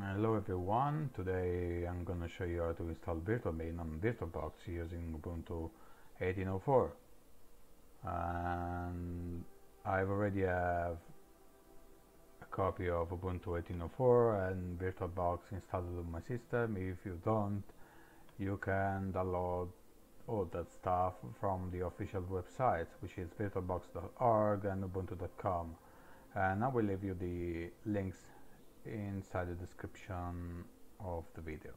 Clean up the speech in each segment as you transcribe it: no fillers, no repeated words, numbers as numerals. Hello everyone, today I'm going to show you how to install Virtualmin on VirtualBox using Ubuntu 18.04. And I already have a copy of Ubuntu 18.04 and VirtualBox installed on my system. If you don't, you can download all that stuff from the official website, which is virtualbox.org and ubuntu.com, and I will leave you the links inside the description of the video.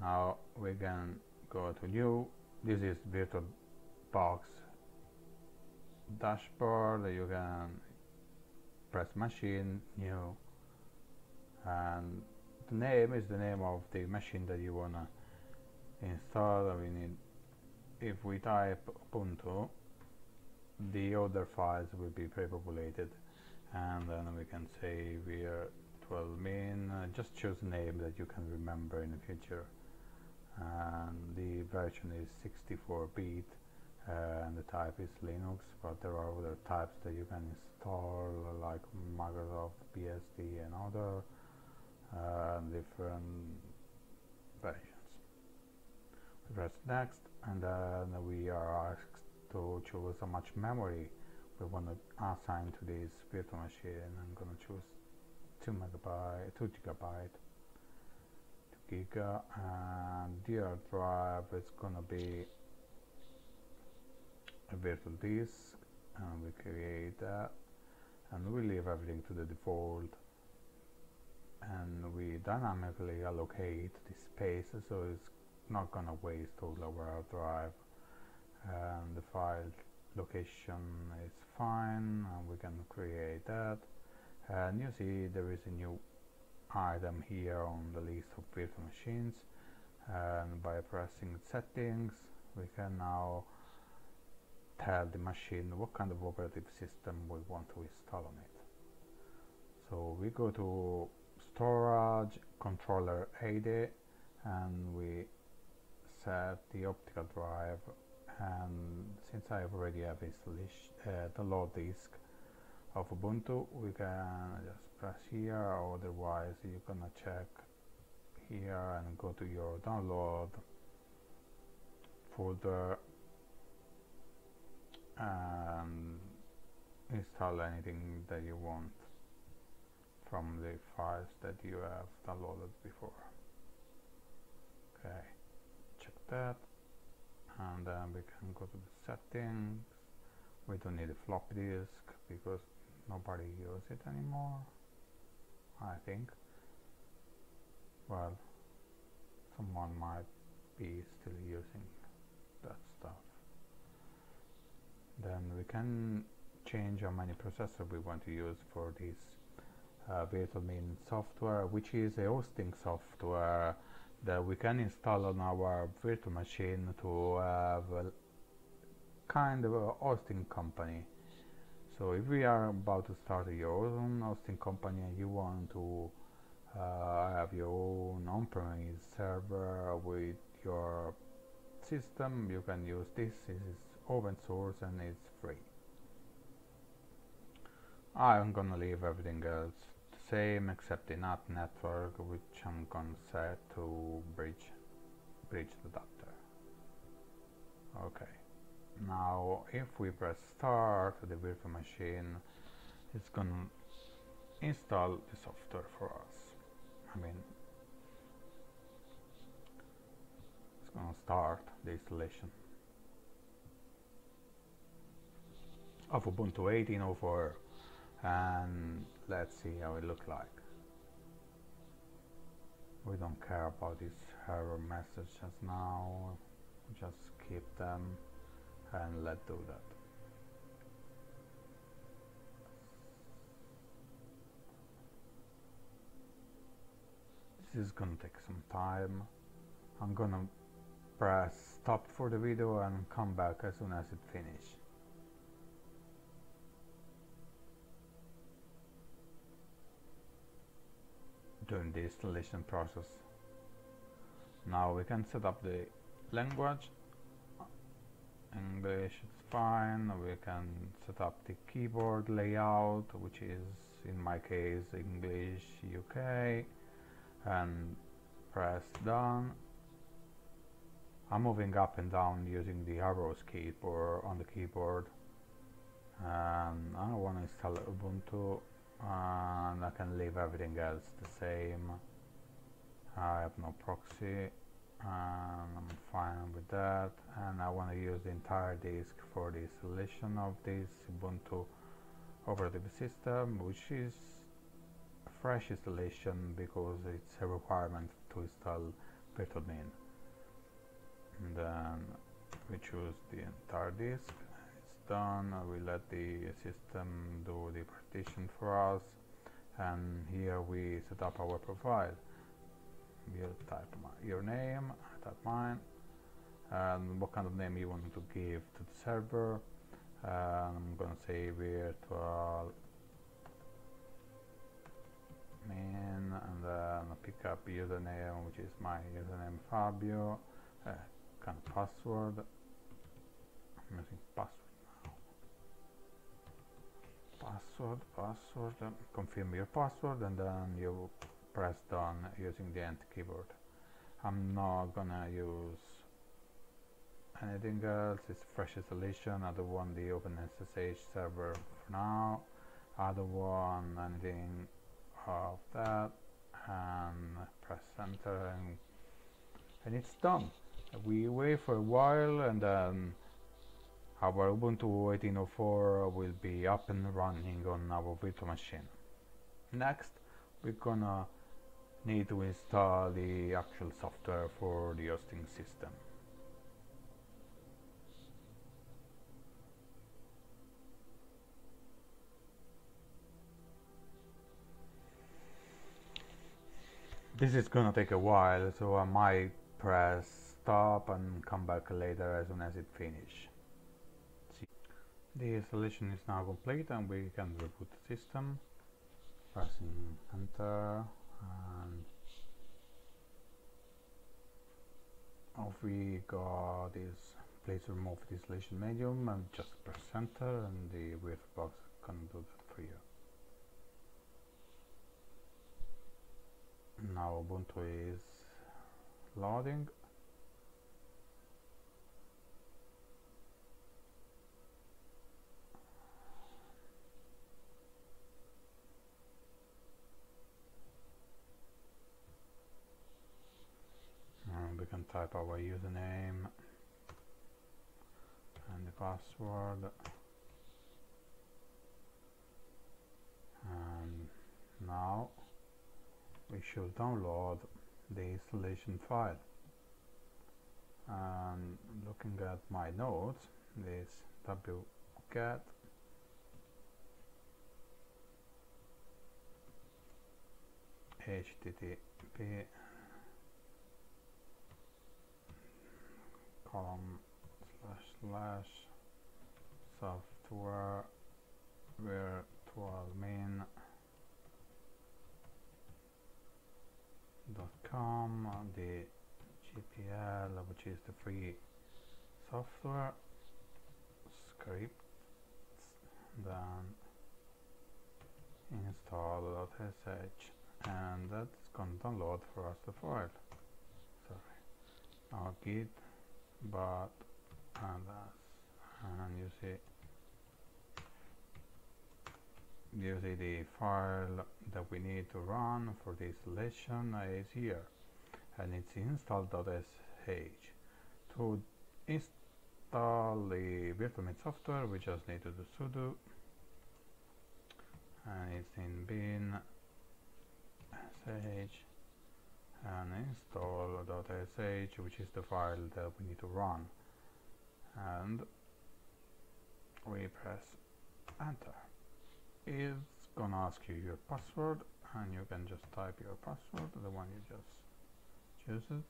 Now we can go to new. This is VirtualBox dashboard. You can press machine, new, and the name is the name of the machine that you wanna install. We need, if we type Ubuntu, the other files will be pre-populated, and then we can say Virtualmin. Just choose a name that you can remember in the future, and the version is 64-bit, and the type is Linux, but there are other types that you can install like Microsoft BSD and other different versions. We press next, and then we are asked to choose how much memory we want to assign to this virtual machine. I'm going to choose 2 GB, 2 GB, 2 GB, and the hard drive is going to be a virtual disk, and we create that, and we leave everything to the default, and we dynamically allocate the space so it's not going to waste all our hard drive, and the file location is fine, and we can create that. And you see there is a new item here on the list of virtual machines, and by pressing settings we can now tell the machine what kind of operative system we want to install on it. So we go to storage, controller 80, and we set the optical drive, and since I already have installation the load disk of Ubuntu, we can just press here. Otherwise you can check here and go to your download folder and install anything that you want from the files that you have downloaded before. Okay, check that, and then we can go to the settings. We don't need a floppy disk because nobody uses it anymore, I think. Well, someone might be still using that stuff. Then we can change how many processors we want to use for this Virtualmin software, which is a hosting software that we can install on our virtual machine to have a kind of a hosting company. So if we are about to start your own hosting company and you want to have your own on-premise server with your system, you can use this. This is open source and it's free. I'm gonna leave everything else same except the NAT network, which I'm gonna set to bridge adapter. Okay, now if we press start, the virtual machine is gonna install the software for us. It's gonna start the installation of Ubuntu 18.04, and let's see how it looks like. We don't care about this error message just now, just skip them and let's do that. This is gonna take some time. I'm gonna press stop for the video and come back as soon as it finishes. During the installation process, now we can set up the language. English is fine. We can set up the keyboard layout, which is in my case English UK, and press done. I'm moving up and down using the arrows key on the keyboard, and I want to install Ubuntu, and I can leave everything else the same. I have no proxy and I'm fine with that, and I want to use the entire disk for the installation of this Ubuntu operating system, which is a fresh installation because it's a requirement to install Virtualmin. And then we choose the entire disk, it's done, we let the system do the partition for us, and here we set up our profile. You'll type your name, I type mine, and what kind of name you want to give to the server. I'm gonna say Virtualmin, and then I pick up username, which is my username Fabio, kind of password. I'm using password now. Password, confirm your password, and then you press done using the end keyboard. I'm not gonna use anything else, it's fresh installation. I don't want the OpenSSH server for now, I don't want anything of that, and press enter, and it's done. We wait for a while, and then our Ubuntu 18.04 will be up and running on our virtual machine. Next we're gonna need to install the actual software for the hosting system. This is gonna take a while, so I might press stop and come back later as soon as it finishes. The installation is now complete and we can reboot the system. Pressing enter, and off we got this. Please remove the installation medium and just press enter, and the VirtualBox can do that for you. Now Ubuntu is loading. And we can type our username and the password. And now we should download the installation file, and looking at my notes, this wget http://software virtualmin.com, the GPL, which is the free software script, then install.sh, and that's gonna download for us the file. Sorry, now git but and you see the file that we need to run for the installation is here, and it's install.sh. To install the Virtualmin software we just need to do sudo, and it's in bin sh, and install.sh, which is the file that we need to run, and we press enter. It's gonna ask you your password, and you can just type your password, the one you just choose.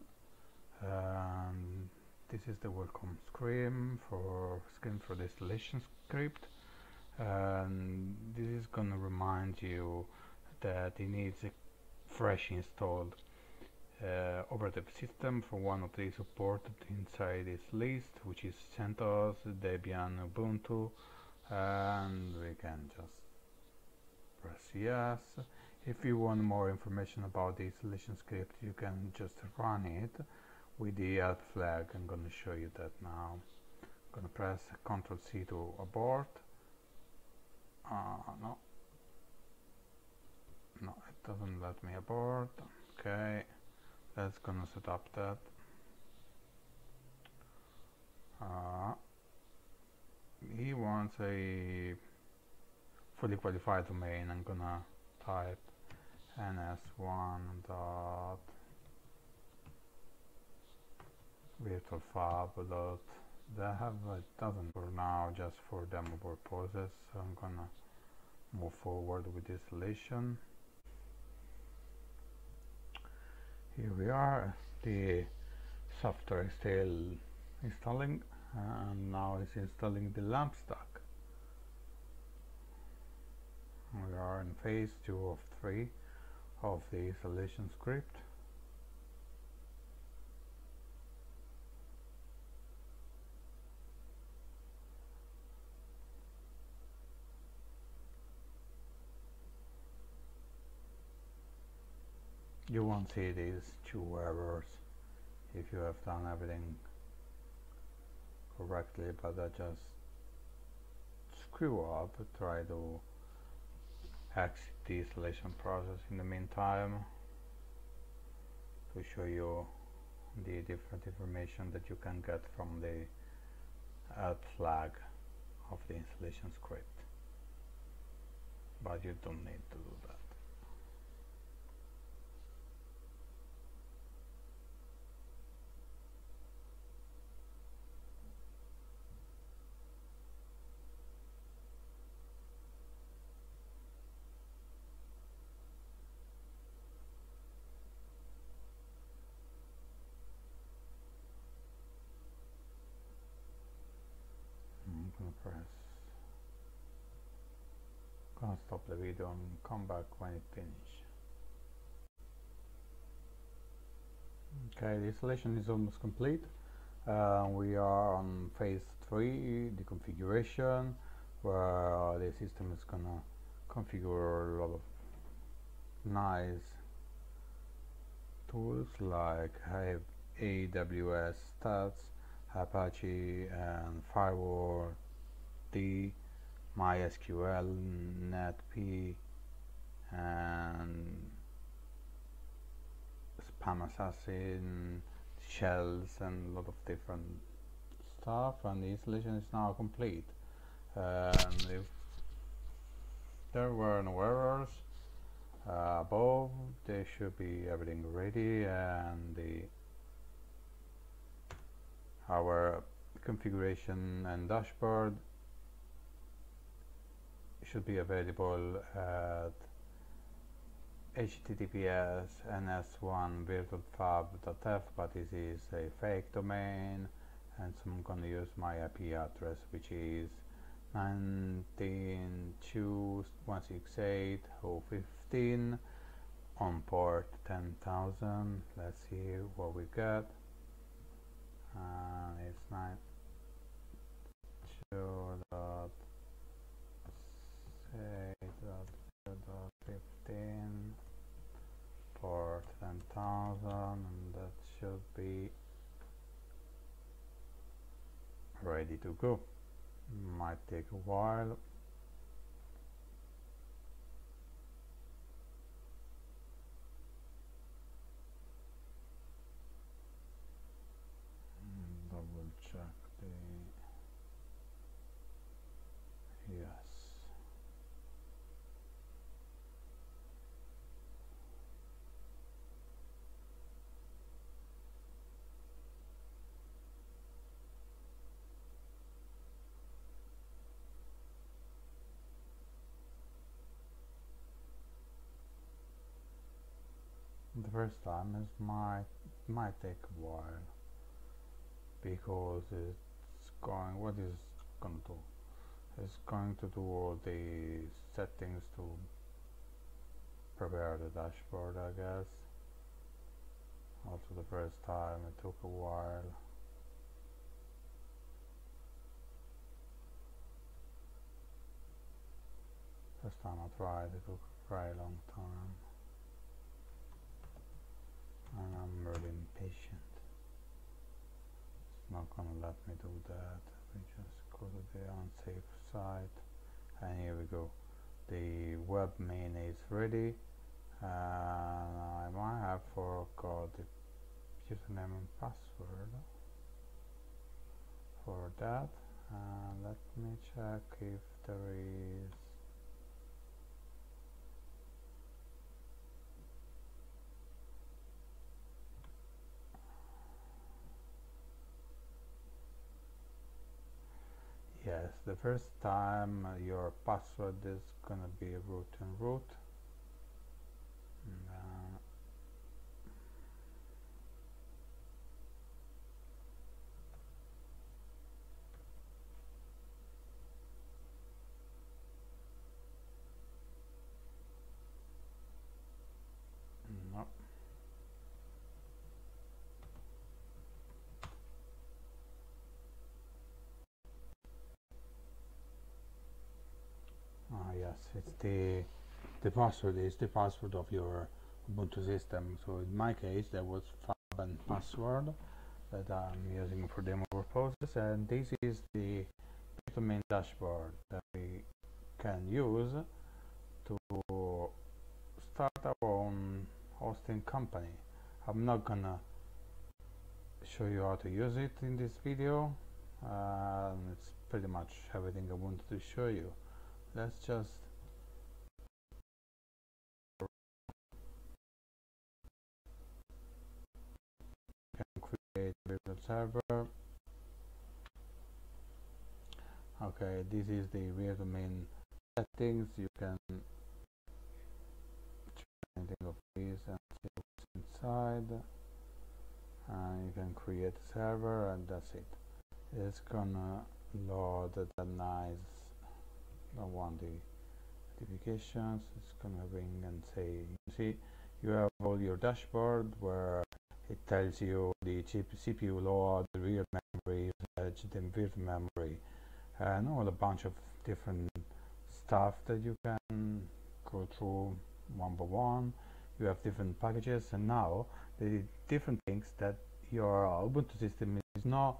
This is the welcome screen for the installation script, and this is gonna remind you that it needs a fresh installed operating system for one of the supported inside this list, which is CentOS, Debian, Ubuntu, and we can just WordPress. Yes. If you want more information about the installation script, you can just run it with the help flag. I'm going to show you that now. I'm going to press Ctrl+C to abort. No, it doesn't let me abort. Okay, let's gonna set up that. He wants a fully qualified domain. I'm gonna type ns1.virtualfab.dev. It doesn't for now, just for demo purposes. So I'm gonna move forward with installation. Here we are, the software is still installing, and now it's installing the LAMP stack. We are in phase 2 of 3 of the installation script. You won't see these 2 errors if you have done everything correctly, but I just screw up, try to exit the installation process in the meantime to show you the different information that you can get from the help flag of the installation script, but you don't need to do that. Gonna stop the video and come back when it finishes. Okay, the installation is almost complete. We are on phase 3, the configuration, where the system is gonna configure a lot of nice tools like AWStats, Apache, and Firewall D, MySQL, NetP, and Spam Assassin, shells, and a lot of different stuff. And the installation is now complete. If there were no errors above, there should be everything ready, and our configuration and dashboard should be available at https://ns1virtualfab.dev, but this is a fake domain, and so I'm going to use my IP address, which is 19.2.168.0.15 on port 10,000. Let's see what we get. It's 92.8.0.15 port 10,000, and that should be ready to go. Might take a while. The first time is might take a while, because it's going, what is it going to do? It's going to do all the settings to prepare the dashboard, I guess. Also the first time it took a while. First time I tried, it took quite a long time, and I'm really impatient. It's not gonna let me do that. We just go to the unsafe site, and here we go. The webmin is ready, and I might have forgot the username and password for that. And let me check if there is. Yes, the first time your password is gonna be root and root. It's the password is the password of your Ubuntu system. So in my case, there was fab and password that I'm using for demo purposes, and this is the main dashboard that we can use to start our own hosting company. I'm not gonna show you how to use it in this video. It's pretty much everything I wanted to show you. Let's just create a virtual server. Okay, this is the VirtualMin settings. You can check anything of these and see what's inside. And you can create a server, and that's it. It's gonna load the nice. I want the notifications. It's gonna ring and say, you see, you have all your dashboard where it tells you the CPU load, the real memory, the virtual memory, and all a bunch of different stuff that you can go through one by one. You have different packages, and now the different things that your Ubuntu system is not,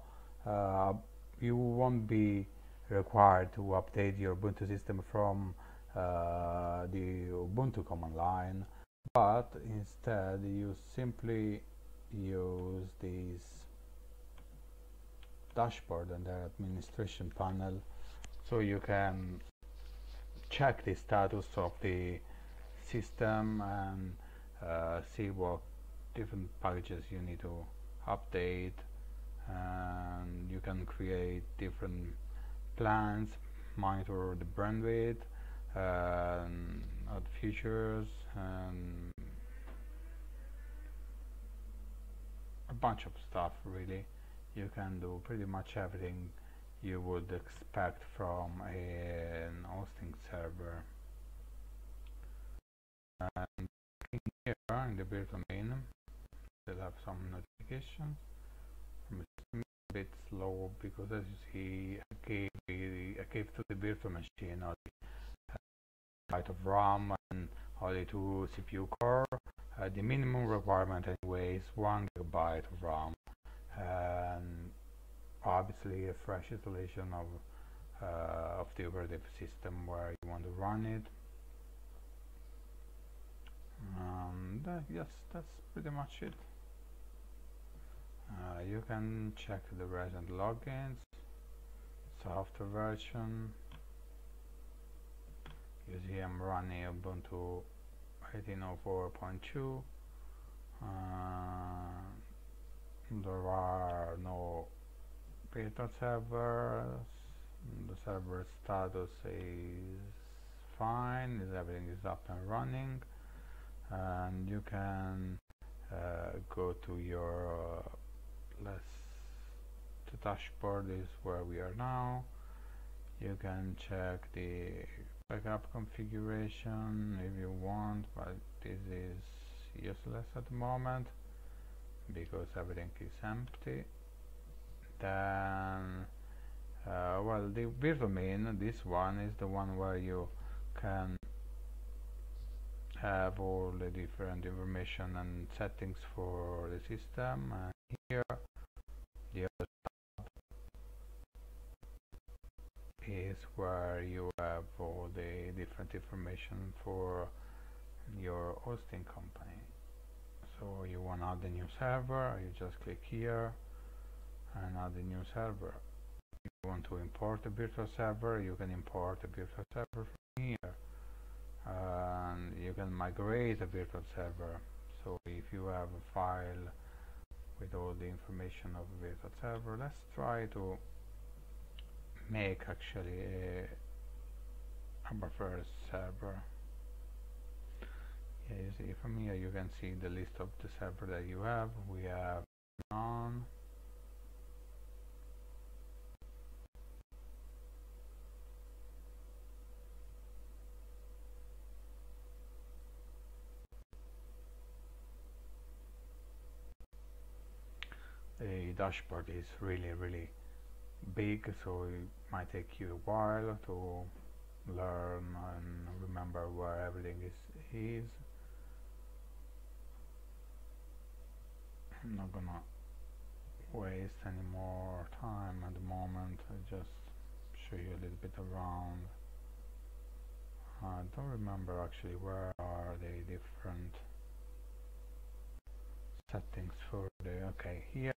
you won't be required to update your Ubuntu system from the Ubuntu command line, but instead you simply use this dashboard and the administration panel, so you can check the status of the system and see what different packages you need to update, and you can create different plans, monitor the bandwidth, add features, and a bunch of stuff. Really, you can do pretty much everything you would expect from an hosting server. And here in the VirtualMin, they'll have some notifications. A bit slow because, as you see, I gave to the virtual machine only byte of RAM and only 2 CPU core. The minimum requirement anyway is 1 GB of RAM, and obviously a fresh installation of the operative system where you want to run it. Yes, that's pretty much it. You can check the recent logins, software version. You see I'm running Ubuntu 18.04.2. There are no beta servers. The server status is fine, everything is up and running, and you can go to your the dashboard is where we are now. You can check the backup configuration if you want, but this is useless at the moment because everything is empty. Then well, the VirtualMin, this one is the one where you can have all the different information and settings for the system, and here the other tab is where you have all the different information for your hosting company. So you want to add a new server, you just click here and add a new server. If you want to import a virtual server, you can import a virtual server from here, and you can migrate a virtual server. So if you have a file with all the information of a virtual server, let's try to make actually our first server. Yeah, you see from here you can see the list of the server that you have. We have none. The dashboard is really big, so it might take you a while to learn and remember where everything is. I'm not gonna waste any more time at the moment. I'll just show you a little bit around. I don't remember actually where are the different settings for the... okay, here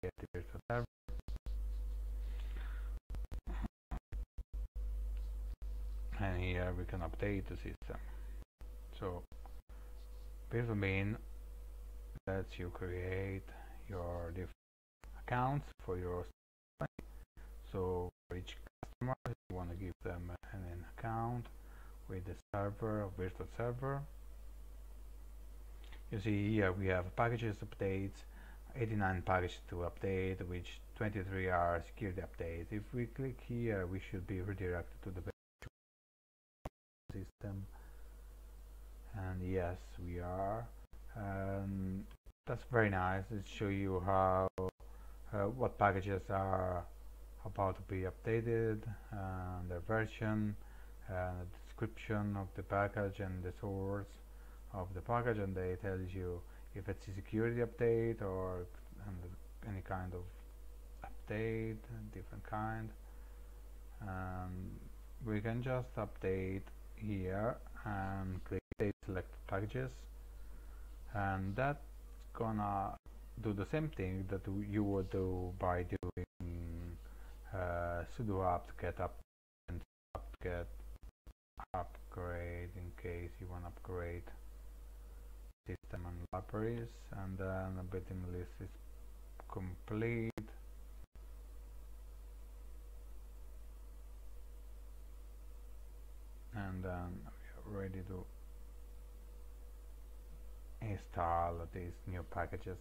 create the virtual server. And here we can update the system. So VirtualMin lets you create your different accounts for your company. So for each customer, you want to give them an account with the server, a virtual server. You see here we have packages updates, 89 packages to update, which 23 are security updates. If we click here, we should be redirected to the system, and yes, we are. That's very nice. It shows you how what packages are about to be updated, their version, the description of the package and the source of the package, and they tell you if it's a security update or any kind of update, different kind. We can just update here and click Update Selected Packages, and that's gonna do the same thing that you would do by doing sudo apt-get upgrade in case you want to upgrade system and libraries. And then the updating list is complete. And then we are ready to install these new packages.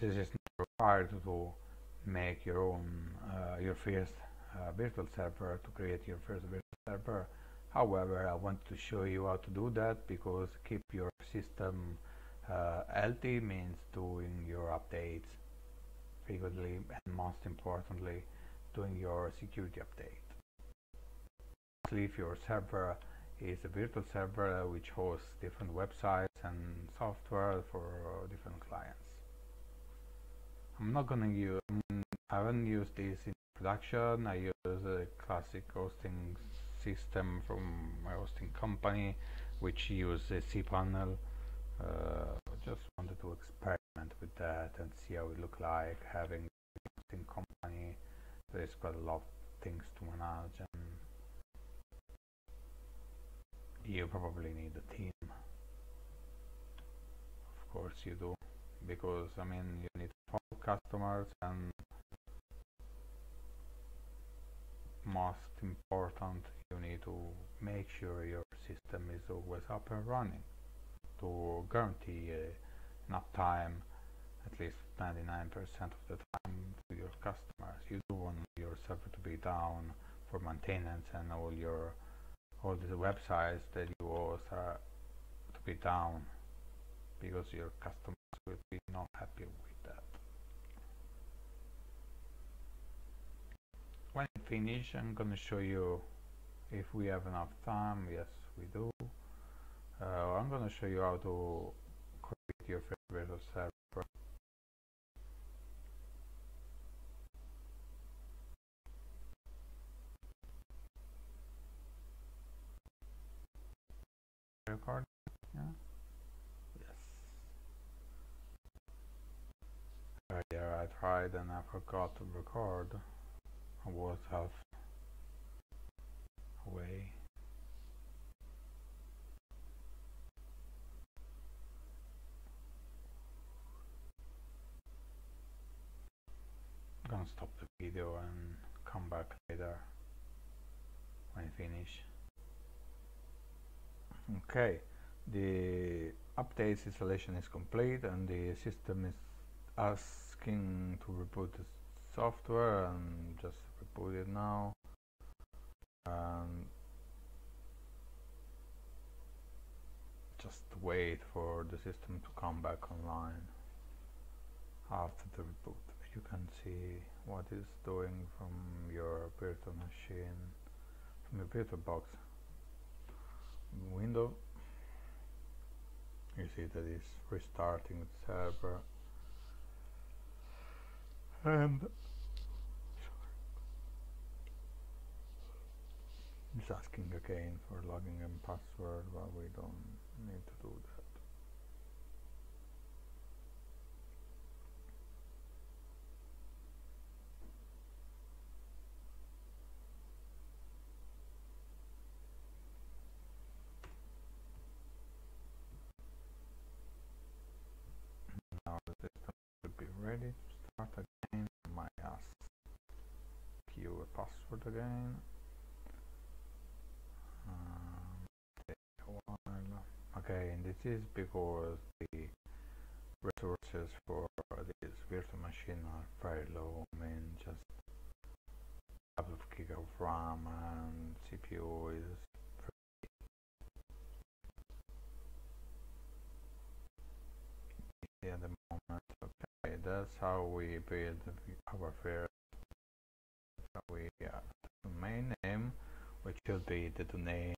This is not required to make your own your first virtual server, to create your first virtual server. However, I want to show you how to do that, because keep your system healthy means doing your updates frequently, and most importantly doing your security update. If your server is a virtual server which hosts different websites and software for different clients. I'm not gonna use, I haven't used this in production. I use a classic hosting system from my hosting company, which uses cPanel. Just wanted to experiment with that and see how it looks like having a hosting company. There's quite a lot of things to manage, and you probably need a team. Of course you do, because I mean you need to customers, and most important, you need to make sure your system is always up and running to guarantee enough time, at least 99% of the time, to your customers. You don't want your server to be down for maintenance and all the websites that you will start to be down because your customers will be not happy with that. When I finish, I'm going to show you if we have enough time. Yes, we do. I'm going to show you how to create your favorite server. Record? Yeah. Yes. Earlier I tried and I forgot to record. I was half away. I'm gonna stop the video and come back later when I finish. Okay, the updates installation is complete and the system is asking to reboot the software, and just reboot it now. Just wait for the system to come back online after the reboot. You can see what it's doing from your virtual machine, from your VirtualBox window. You see that it's restarting the server, and it's asking again for login and password, but we don't need to do that. Ready to start again. My MySQL password again. Take a while. Okay, and this is because the resources for this virtual machine are very low. I mean, just a couple of gig of RAM, and CPU is pretty at the moment. Okay. That's how we build our first domain name, which should be the domain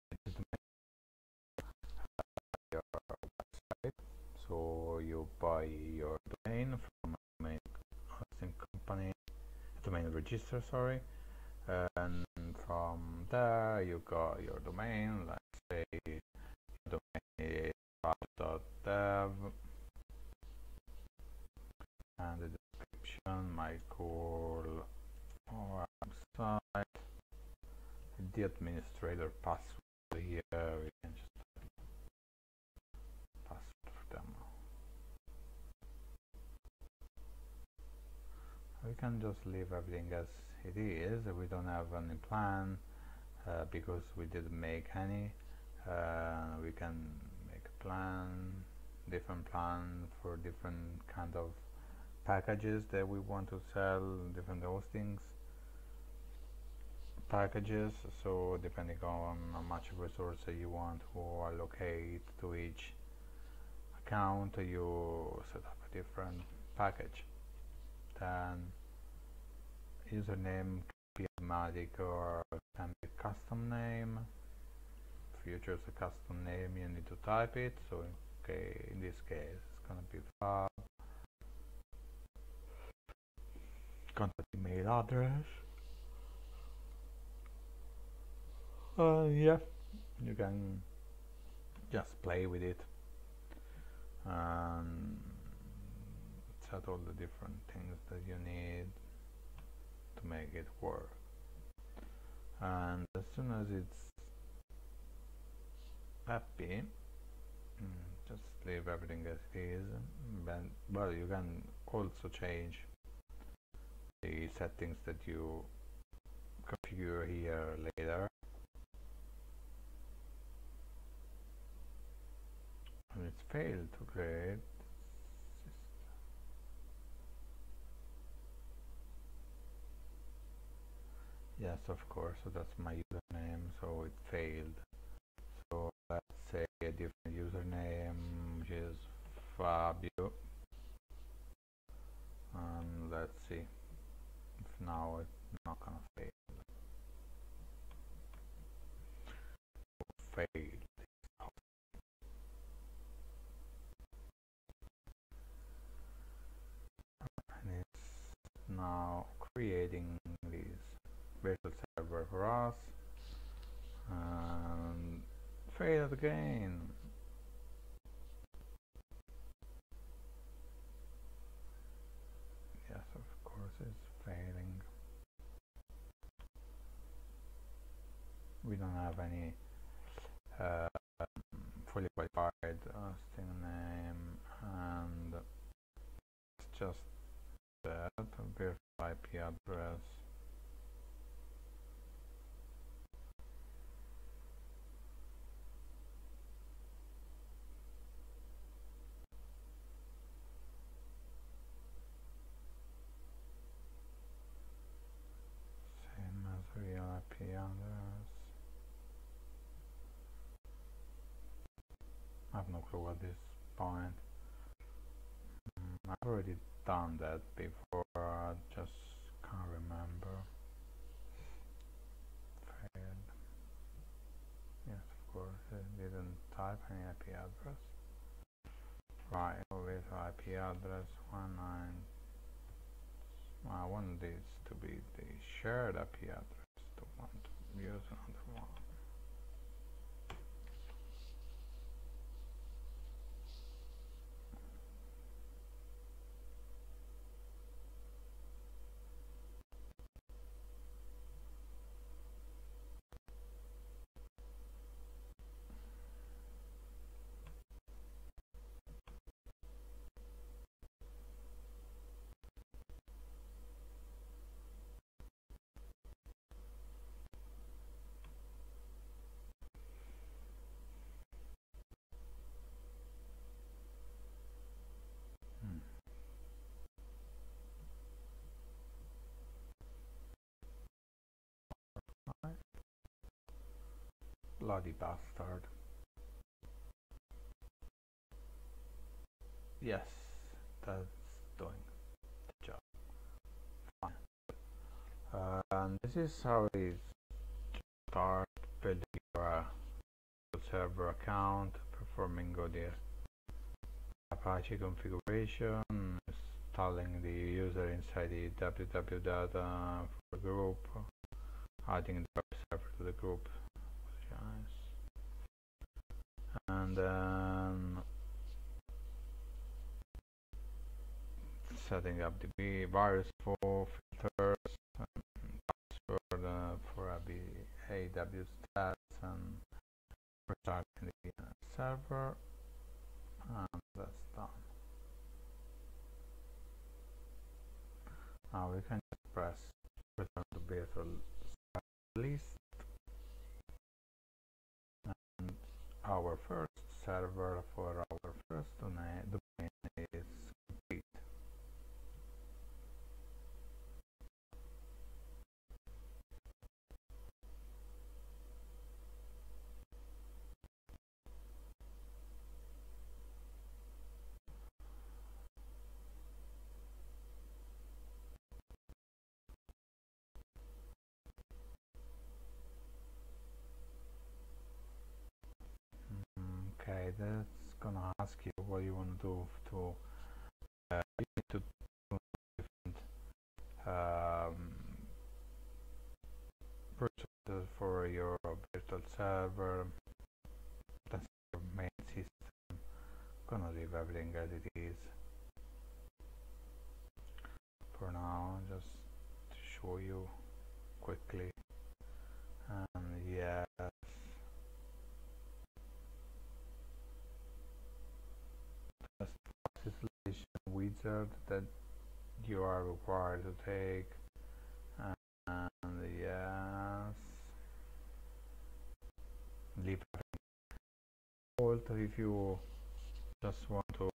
of your website. So you buy your domain from a domain hosting company, domain register, sorry, and from there you got your domain. Let's say your domain is .dev. And the description, my core website, the administrator password here, we can just password for them. We can just leave everything as it is. We don't have any plan because we didn't make any. We can make a plan, different plan for different kind of packages that we want to sell, different hostings packages, so depending on how much resource you want to allocate to each account, you set up a different package. Then username can be automatic or can be a custom name. If you choose a custom name, you need to type it, so okay, in this case it's gonna be fab. Contact email address. Yeah, you can just play with it and set all the different things that you need to make it work. And as soon as it's happy, just leave everything as it is. But you can also change the settings that you configure here later. And it's failed to create. Yes, of course. So that's my username, so it failed. So let's say a different username, which is Fabio, and let's see if now it's not gonna fail. Failed. And it's now creating this virtual server for us, and failed again. Yes, of course it's failing. We don't have any fully qualified string name, and it's just that virtual IP address. Same as real IP address. I have no clue at this point. I've already done that before, I just can't remember. Failed. Yes, of course, I didn't type any IP address. Right, always IP address 19. I want this to be the shared IP address, don't want to use another one. Bloody bastard. Yes, that's doing the job. Fine. And this is how we start building your server account, performing the Apache configuration, installing the user inside the www data for the group, adding the server to the group. And then setting up the virus for filters and password for AWStats, and restarting the server, and that's done. Now we can just press return to virtual list. Our first server for our first domain is complete. That's gonna ask you what you want to do to you need to do different processes for your virtual server. That's your main system. Gonna leave everything as it is for now, just to show you quickly. And yeah. Wizard that you are required to take, and yes, leave default if you just want to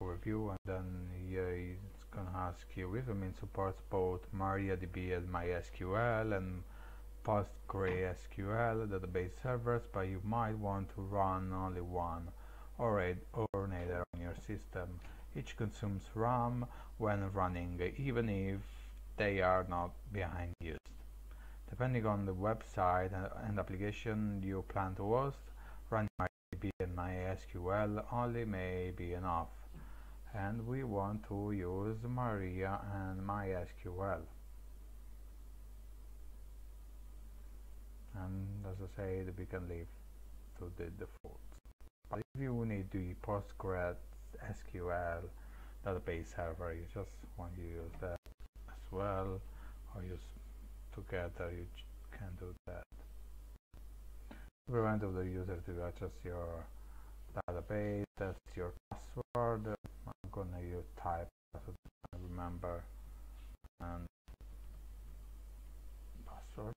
review, and then yeah, it's going to ask you, Virtualmin supports both MariaDB and MySQL and PostgreSQL database servers, but you might want to run only one or neither on your system. Each consumes RAM when running, even if they are not being used. Depending on the website and application you plan to host, running MariaDB and MySQL only may be enough. And we want to use Maria and MySQL. And as I said, we can leave to the default. But if you need the PostgreSQL database server, you just want to use that as well, or use together, you can do that. To prevent the user to access your database, that's your password. I'm gonna use type, remember, and password.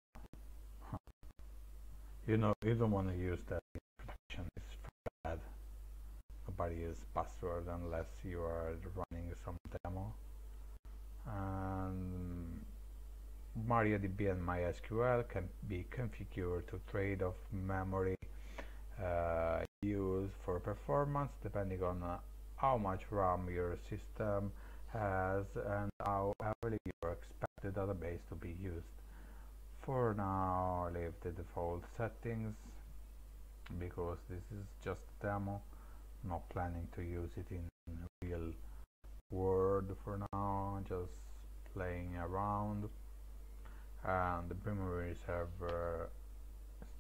You know, you don't want to use that in production, it's bad. Nobody uses password unless you are running some demo. And MariaDB and MySQL can be configured to trade off memory use for performance, depending on how much RAM your system has and how heavily you expect the database to be used. For now, leave the default settings because this is just a demo, not planning to use it in real world for now, just playing around. And the memory server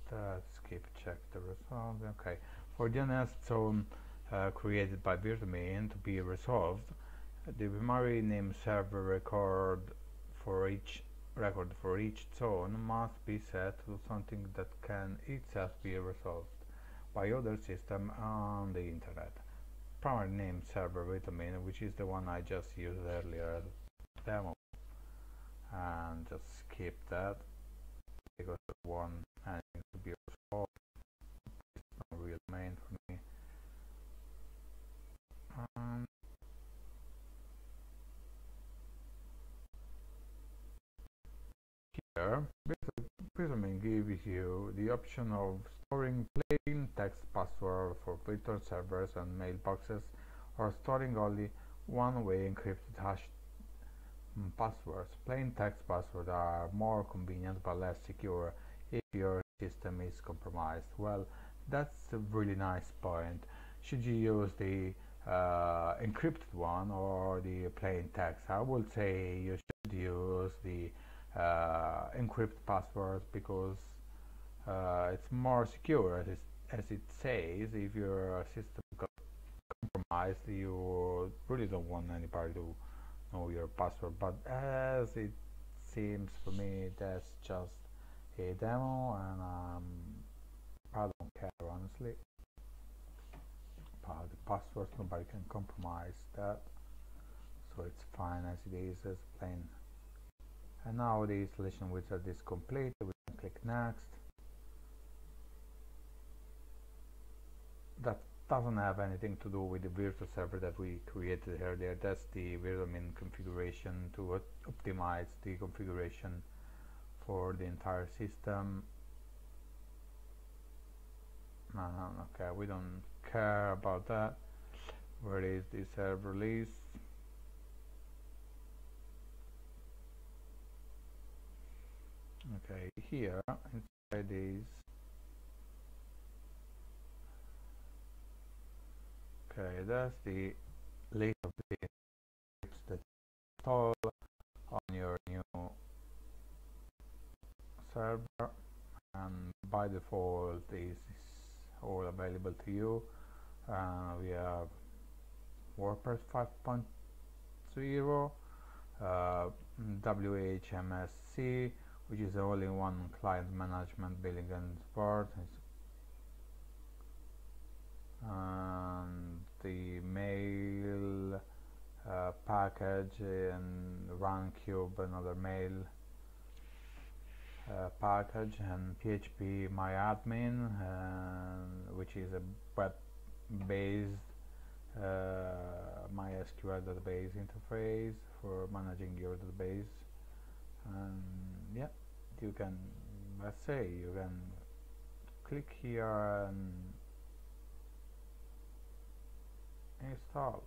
stats, skip, check the result. Okay, for the DNS zone created by Virtualmin to be resolved, the memory name server record for each zone must be set to something that can itself be resolved by other system on the internet. Primary name server Virtualmin, which is the one I just used earlier demo, and just skip that because I want anything to be resolved. It's not real main for me. Here, Virtualmin gives you the option of storing plain text password for virtual servers and mailboxes, or storing only one-way encrypted hashed passwords. Plain text passwords are more convenient but less secure if your system is compromised. Well, that's a really nice point. Should you use the encrypted one or the plain text? I would say you should use the encrypted passwords because it's more secure, as it says. If your system got compromised, you really don't want anybody to know your password, but as it seems for me, that's just a demo, and I don't care honestly about the password. Nobody can compromise that, so it's fine as it is, as plain. And now the installation wizard is complete. We can click next. That doesn't have anything to do with the virtual server that we created earlier. That's the Virtualmin configuration to optimize the configuration for the entire system. Okay, we don't care about that. Where is the server list? Okay, here inside this. Okay, that's the list of the scripts that install on your new server, and by default this is all available to you. We have WordPress 5.0, WHMCS, which is the all-in-one client management, billing and support. The mail package and Runcube, another mail package, and PHP MyAdmin, which is a web-based MySQL database interface for managing your database. And yeah, you can, let's say, you can click here and install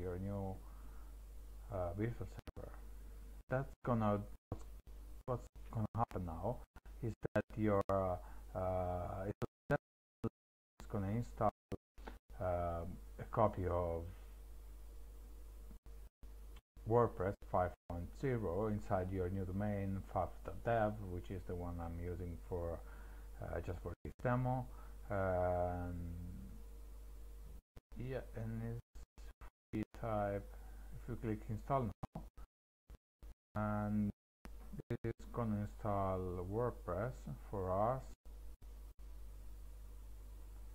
your new virtual server. What's gonna happen now is that your it's gonna install a copy of WordPress 5.0 inside your new domain fav.dev, which is the one I'm using for just for this demo. Yeah, and it's free type. If you click install now, and it's gonna install WordPress for us.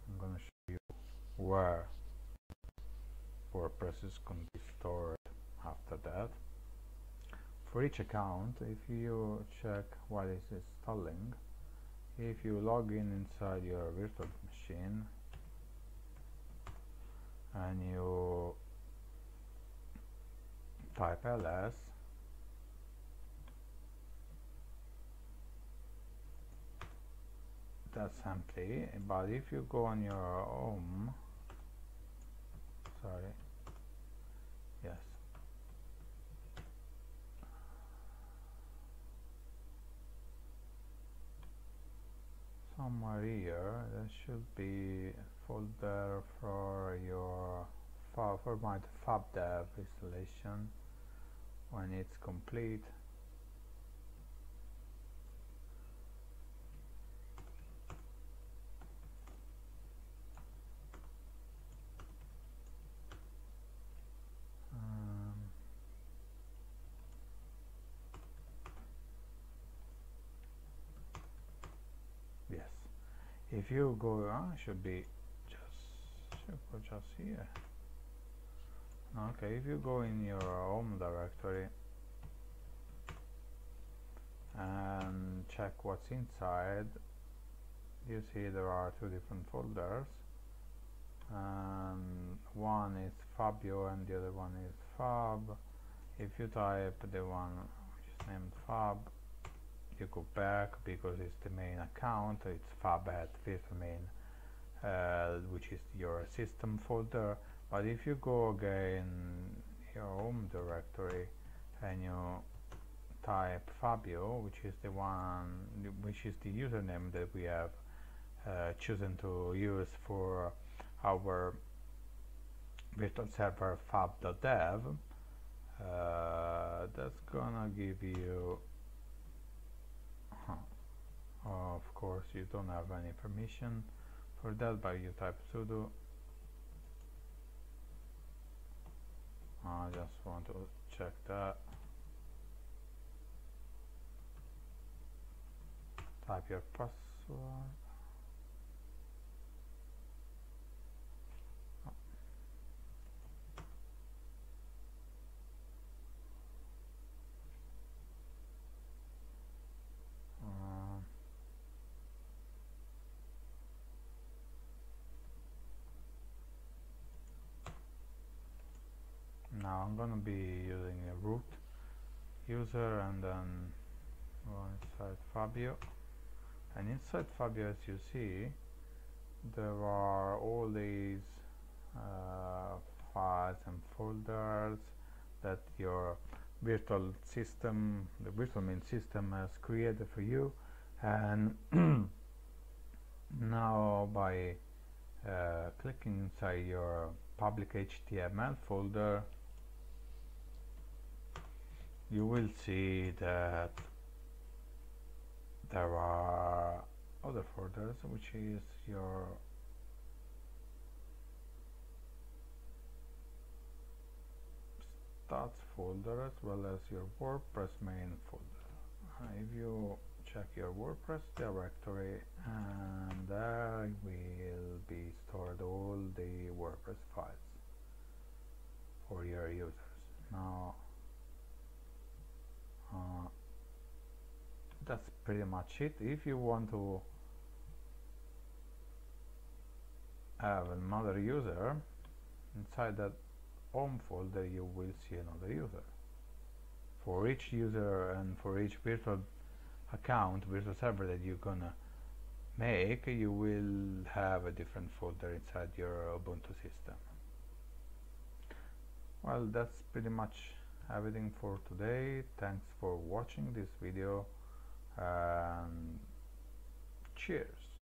I'm gonna show you where WordPress is gonna be stored after that. For each account, if you check what is installing, if you log in inside your virtual machine and you type ls, that's empty. But if you go on your home, sorry, yes, somewhere here there should be a folder for your for my FabDev installation. When it's complete, if you go on, should go just here. Okay, if you go in your home directory and check what's inside, you see there are two different folders, and one is Fabio and the other one is Fab. If you type the one which is named Fab, you go back because it's the main account. It's fab@virtualmin, which is your system folder. But if you go again your home directory and you type Fabio, which is the one, which is the username that we have chosen to use for our virtual server fab.dev, that's gonna give you. Of course you don't have any permission for that, but you type sudo. I just want to check that. Type your password. Now I'm gonna be using a root user, and then go inside Fabio, and inside Fabio, as you see, there are all these files and folders that your virtual system, the Virtualmin system, has created for you. And now by clicking inside your public HTML folder, you will see that there are other folders, which is your stats folder as well as your WordPress main folder. If you check your WordPress directory, and there will be stored all the WordPress files for your users. Now that's pretty much it. If you want to have another user, inside that home folder you will see another user. For each user and for each virtual account, virtual server that you're gonna make, you will have a different folder inside your Ubuntu system. Well, that's pretty much everything for today. Thanks for watching this video and cheers.